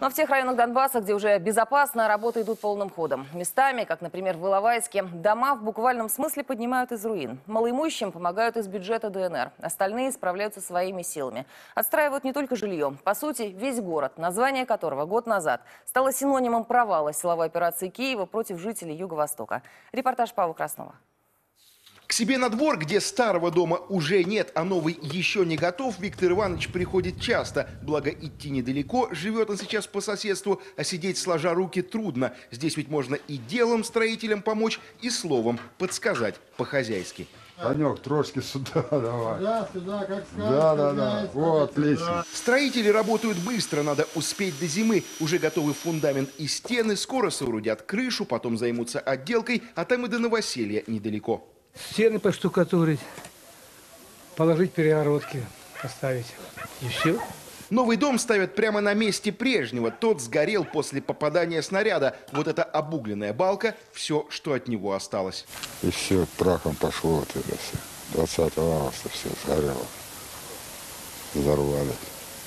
Ну а в тех районах Донбасса, где уже безопасно, работы идут полным ходом. Местами, как, например, в Иловайске, дома в буквальном смысле поднимают из руин. Малоимущим помогают из бюджета ДНР. Остальные справляются своими силами. Отстраивают не только жилье. По сути, весь город, название которого год назад стало синонимом провала силовой операции Киева против жителей Юго-Востока. Репортаж Павла Краснова. К себе на двор, где старого дома уже нет, а новый еще не готов, Виктор Иванович приходит часто. Благо, идти недалеко, живет он сейчас по соседству, а сидеть сложа руки трудно. Здесь ведь можно и делом строителям помочь, и словом подсказать по-хозяйски. Танек, трошки сюда давай. Сюда, как сказать. Да. Вот, отлично. Строители работают быстро, надо успеть до зимы. Уже готовы фундамент и стены, скоро соорудят крышу, потом займутся отделкой, а там и до новоселья недалеко. Стены поштукатурить, положить перегородки, поставить. И все. Новый дом ставят прямо на месте прежнего. Тот сгорел после попадания снаряда. Вот эта обугленная балка – все, что от него осталось. И все, прахом пошло вот это все. 20 августа все сгорело. Взорвали.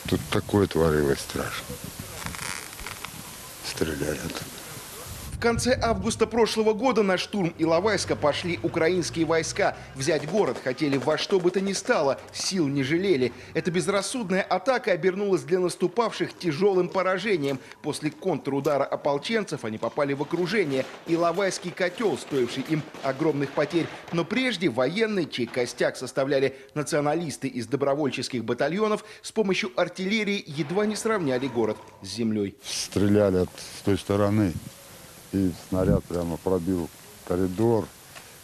Тут такое творилось страшно. Стреляли тут. В конце августа прошлого года на штурм Иловайска пошли украинские войска. Взять город хотели во что бы то ни стало, сил не жалели. Эта безрассудная атака обернулась для наступавших тяжелым поражением. После контрудара ополченцев они попали в окружение. Иловайский котел, стоивший им огромных потерь. Но прежде военные, чей костяк составляли националисты из добровольческих батальонов, с помощью артиллерии едва не сравняли город с землей. Стреляли с той стороны. И снаряд прямо пробил коридор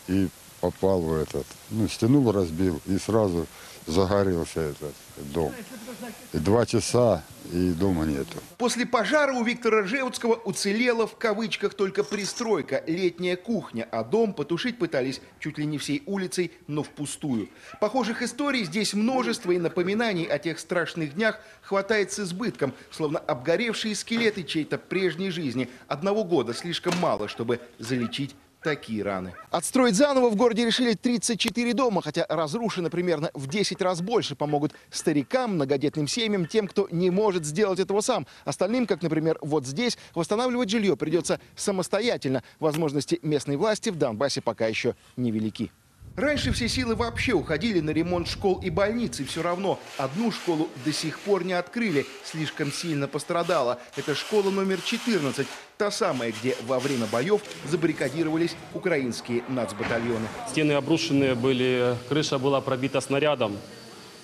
и попал в этот, стяну разбил, и сразу загорелся этот дом. И 2 часа, и дома нету. После пожара у Виктора Жеутского уцелела в кавычках только пристройка, летняя кухня, а дом потушить пытались чуть ли не всей улицей, но впустую. Похожих историй здесь множество, и напоминаний о тех страшных днях хватает с избытком, словно обгоревшие скелеты чьей-то прежней жизни. 1 года слишком мало, чтобы залечить такие раны. Отстроить заново в городе решили 34 дома, хотя разрушено примерно в 10 раз больше. Помогут старикам, многодетным семьям, тем, кто не может сделать этого сам. Остальным, как, например, вот здесь, восстанавливать жилье придется самостоятельно. Возможности местной власти в Донбассе пока еще невелики. Раньше все силы вообще уходили на ремонт школ и больниц. И все равно одну школу до сих пор не открыли. Слишком сильно пострадала. Это школа номер 14. Та самая, где во время боев забаррикадировались украинские нацбатальоны. Стены обрушены были, крыша была пробита снарядом.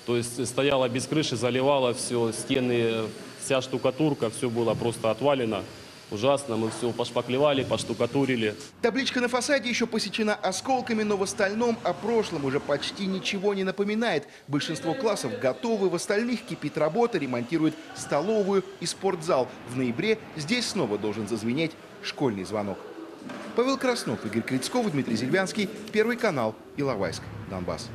То есть стояла без крыши, заливала все. Стены, вся штукатурка, все было просто отвалено. Ужасно, мы все пошпаклевали, поштукатурили. Табличка на фасаде еще посечена осколками, но в остальном о прошлом уже почти ничего не напоминает. Большинство классов готовы, в остальных кипит работа, ремонтируют столовую и спортзал. В ноябре здесь снова должен зазвенеть школьный звонок. Павел Краснов, Игорь Клицков, Дмитрий Зельянский, Первый канал, Иловайск, Донбасс.